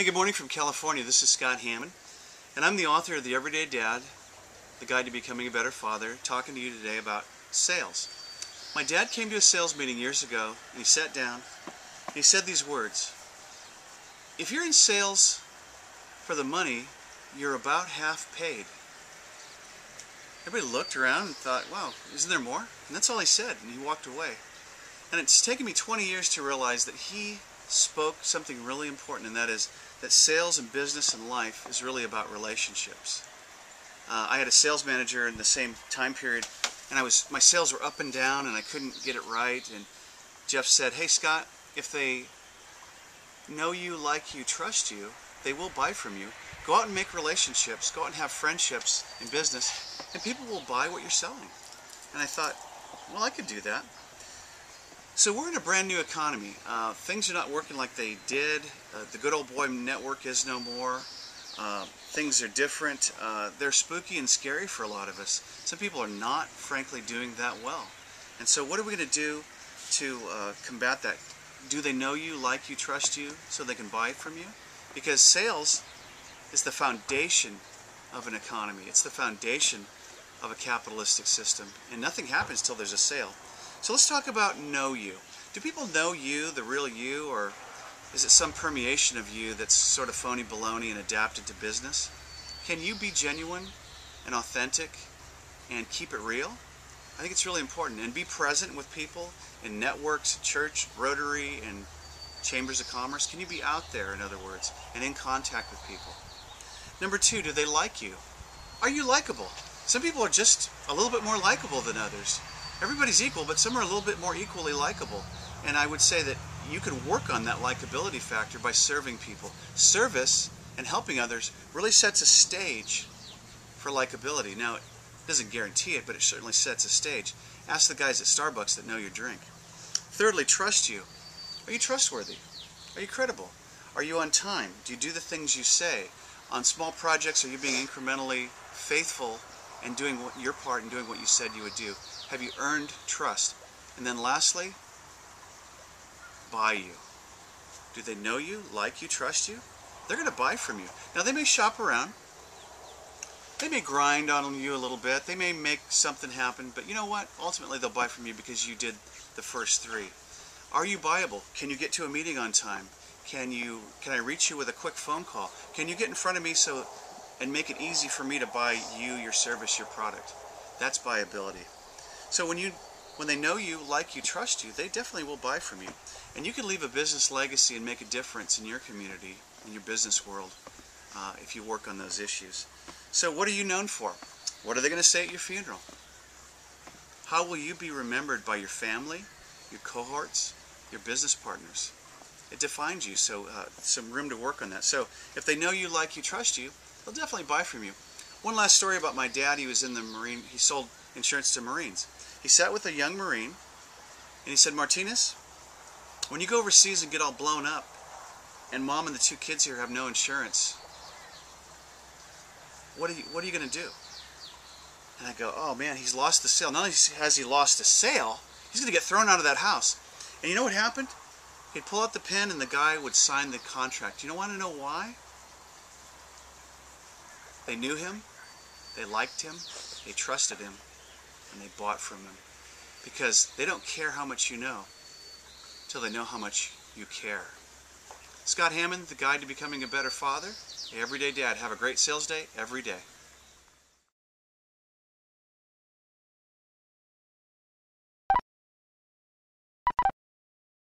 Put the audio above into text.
Hey, good morning from California. This is Scott Hammond, and I'm the author of The Everyday Dad, The Guide to Becoming a Better Father, talking to you today about sales. My dad came to a sales meeting years ago, and he sat down, and he said these words: if you're in sales for the money, you're about half paid. Everybody looked around and thought, wow, isn't there more? And that's all he said, and he walked away. And it's taken me 20 years to realize that he spoke something really important, and that is that sales and business and life is really about relationships. I had a sales manager in the same time period, and my sales were up and down, and I couldn't get it right. And Jeff said, hey Scott, if they know you, like you, trust you, they will buy from you. Go out and make relationships, go out and have friendships in business, and people will buy what you're selling. And I thought, well, I could do that. So we're in a brand new economy. Things are not working like they did. The good old boy network is no more. Things are different. They're spooky and scary for a lot of us. Some people are not, frankly, doing that well. And so what are we going to do to combat that? Do they know you, like you, trust you, so they can buy from you? Because sales is the foundation of an economy. It's the foundation of a capitalistic system. And nothing happens till there's a sale. So let's talk about know you. Do people know you, the real you, or is it some permeation of you that's sort of phony baloney and adapted to business? Can you be genuine and authentic and keep it real? I think it's really important. And be present with people in networks, church, Rotary, and Chambers of Commerce. Can you be out there, in other words, and in contact with people? Number two, do they like you? Are you likable? Some people are just a little bit more likable than others. Everybody's equal, but some are a little bit more equally likable. And I would say that you can work on that likability factor by serving people. Service and helping others really sets a stage for likability. Now, it doesn't guarantee it, but it certainly sets a stage. Ask the guys at Starbucks that know your drink. Thirdly, trust you. Are you trustworthy? Are you credible? Are you on time? Do you do the things you say? On small projects, are you being incrementally faithful and doing your part and doing what you said you would do? Have you earned trust? And then lastly, buy you. Do they know you, like you, trust you? They're going to buy from you. Now, they may shop around. They may grind on you a little bit. They may make something happen. But you know what? Ultimately, they'll buy from you because you did the first three. Are you buyable? Can you get to a meeting on time? Can I reach you with a quick phone call? Can you get in front of me and make it easy for me to buy you, your service, your product? That's buyability. So when they know you, like you, trust you, they definitely will buy from you. And you can leave a business legacy and make a difference in your community, in your business world, if you work on those issues. So what are you known for? What are they going to say at your funeral? How will you be remembered by your family, your cohorts, your business partners? It defines you, so some room to work on that. So if they know you, like you, trust you, they'll definitely buy from you. One last story about my dad. He was in the Marine. He sold insurance to Marines. He sat with a young Marine, and he said, Martinez, when you go overseas and get all blown up, and Mom and the two kids here have no insurance, what are you going to do? And I go, oh man, he's lost the sale. Not only has he lost the sale, he's going to get thrown out of that house. And you know what happened? He'd pull out the pen and the guy would sign the contract. You don't want to know why? They knew him, they liked him, they trusted him, and they bought from him. Because they don't care how much you know till they know how much you care. Scott Hammond, The Guide to Becoming a Better Father, The Everyday Dad. Have a great sales day every day.